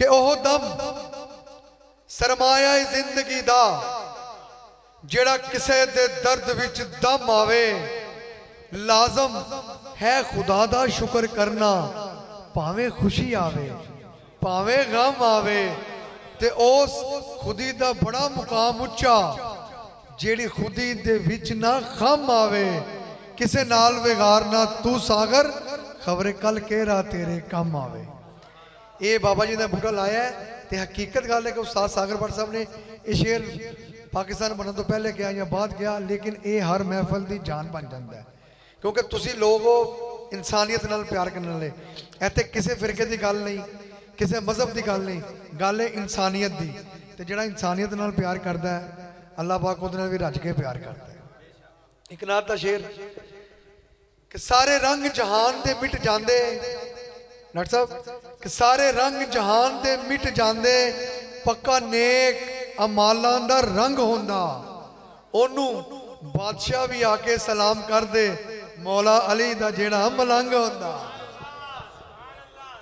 कि ओह दम सरमाया जिंदगी दा जेड़ा किसे दे दर्द विच दम आवे लाजम है खुदा दा शुक्र करना, भावे खुशी आवे भावे गम आवे। ते उस खुदी दा बड़ा मुकाम उच्चा जेड़ी खुदी दे विच ना गम आवे, किसे नाल वेगार ना तू सागर खबरे कल के रा तेरे कम आवे। ये बाबा जी ने बूटा लाया है तो हकीकत गल है कि उस्ताद सागर भट्ट साहब ने यह शेर पाकिस्तान बनने तो पहले गया या बाद गया, लेकिन ये हर महफल की जान बन जाता है क्योंकि तुसी लोग हो इंसानियत नाल प्यार करने वाले। इत्थे किसी फिरके की गल नहीं, किसी मजहब की गल नहीं, गल है इंसानियत की। तो जिहड़ा इंसानियत नाल प्यार करता है अल्लाह पाक उहदे नाल भी रज के प्यार करता है। एक नात दा शेर कि सारे रंग जहान दे मिट जाते, नट साहब कि सारे रंग जहान दे मिट जाते, पक्का नेक अमालां दा रंग होंदा, ओनू बादशाह भी आके सलाम कर दे मौला अली दा जेड़ा मलंग होंदा।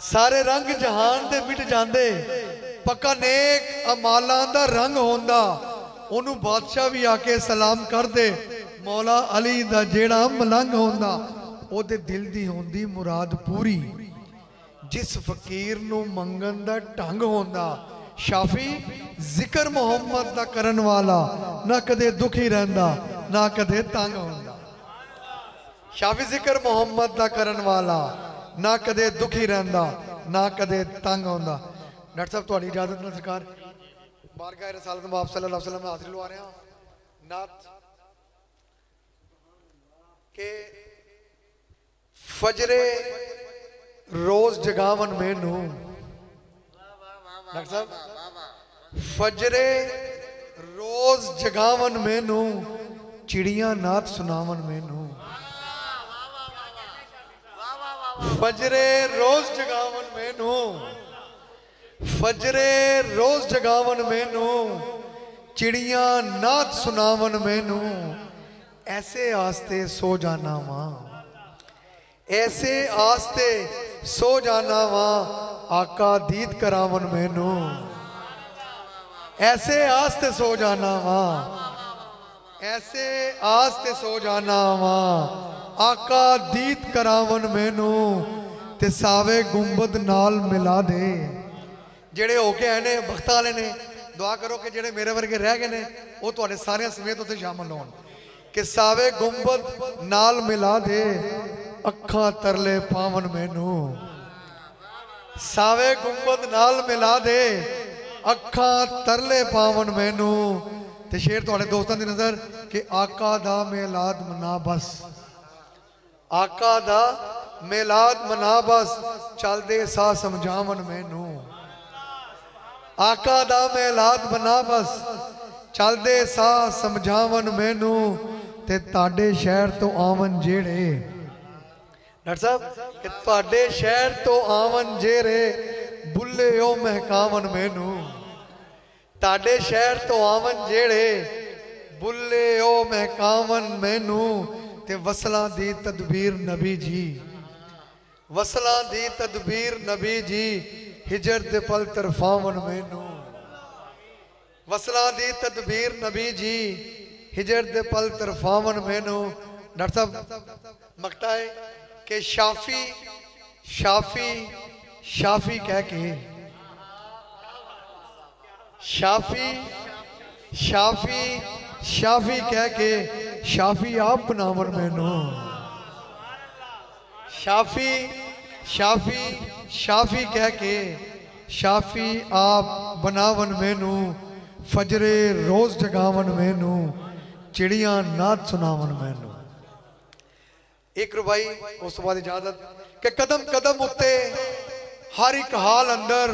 सारे रंग जहान दे मिट जाते, पक्का नेक अमालां दा रंग होंदा, ओनू बादशाह भी आके सलाम कर दे मौला अली दा जेड़ा मलंग होंदा। ओदे दिल दी होंदी मुराद पूरी, जिस फकीर नू मंगन दा ढंग होंदा, शाफी जिक्र मोहम्मद दा करन वाला, ना कदे दुखी रहंदा ना कदे तंग होंदा। शाफी जिक्र मोहम्मद दा करन वाला, ना कदे दुखी रहंदा ना कदे तंग होंदा। डॉक्टर साहब तुहाडी इजाजत नाल सरकार बारगाह रसूल नवाब सल्लल्लाहु अलैहि वसल्लम हाजिर लवा रहे हैं नात के फजरे रोज जगावन मैनू। डॉक्टर साहब फजरे रोज जगावन मैनू, चिड़िया नाथ सुनावन मैनू। फजरे रोज जगावन मैनू, फजरे रोज जगावन मैनू, चिड़िया नाथ सुनावन मैनू। ऐसे आस्ते सो जाना मां, ऐसे आस्ते सो जाना वहां, आका दीद करावन मैनू। ऐसे आस्ते सो जाना वहां, ऐसे आस्ते सो जाना वहां, आका दीद करावन मैनू। ते सावे गुंबद नाल मिला दे, जेड़े होके आए ने वक्त वाले ने, दुआ करो कि जेड़े मेरे वर्गे रह गए ने वो तुहाडे सारे समेत उत्थे शामिल होण। कि सावे गुंबद नाल मिला दे, अखा तरले पावन मैनू। सावे गुंबद नाल मिला दे, अखा तरले पावन मैनू। ते शेर तुहाडे दोस्तां दी नज़र कि आका दा मिलाद मना बस, आका दा मिलाद मना बस, चलदे सा समझावन मैनू। आका दा मिलाद मना बस, चलदे सा समझावन मैनू। ते ताडे शहर तो आवन जेड़े, डॉक्टर साहब कि तुहाडे शहर तो आवन जेरे, बुल्ले ओ महकावन मैनू। तुहाडे शहर तो आवन जेरे, बुल्ले ओ महकावन मैनू। ते वसलां दी तदबीर नबी जी, वसलां दी तदबीर नबी जी, हिजर दे पल तरफावन मैनू। वसलां दी तदबीर नबी जी, हिजर दे पल तरफावन मैनू। डॉक्टर साहब मकता है के शाफी शाफी शाफी कह के, शाफी शाफी शाफी कह के, शाफी आप बनावर मैनू। शाफी शाफी शाफी कह के, शाफी आप बनावन मैनू। फजरे रोज जगावन मैनू, चिड़िया नाच सुनावन मैनू। एक रुबाई उस तो बाद इजाजत के कदम कदम उत्ते हर एक हाल अंदर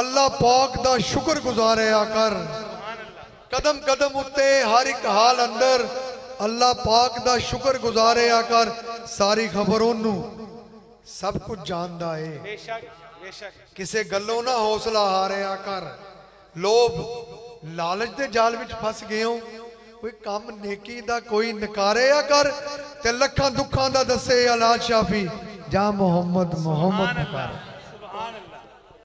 अल्लाह पाक दा शुक्र गुजारिया कर। कदम कदम उत्ते हर एक हाल अंदर अल्लाह पाक दा शुक्र गुजारिया कर। सारी खबर ओनू सब कुछ जानदा है, किसे गल्लों ना हौसला हारिया कर। लोभ लालच दे जाल विच फस गए हो, कोई काम नेकी दा कोई नकारे या कर। ते लखां दुखां दा दसे अला शाफी, जा मोहम्मद मोहम्मद नकार।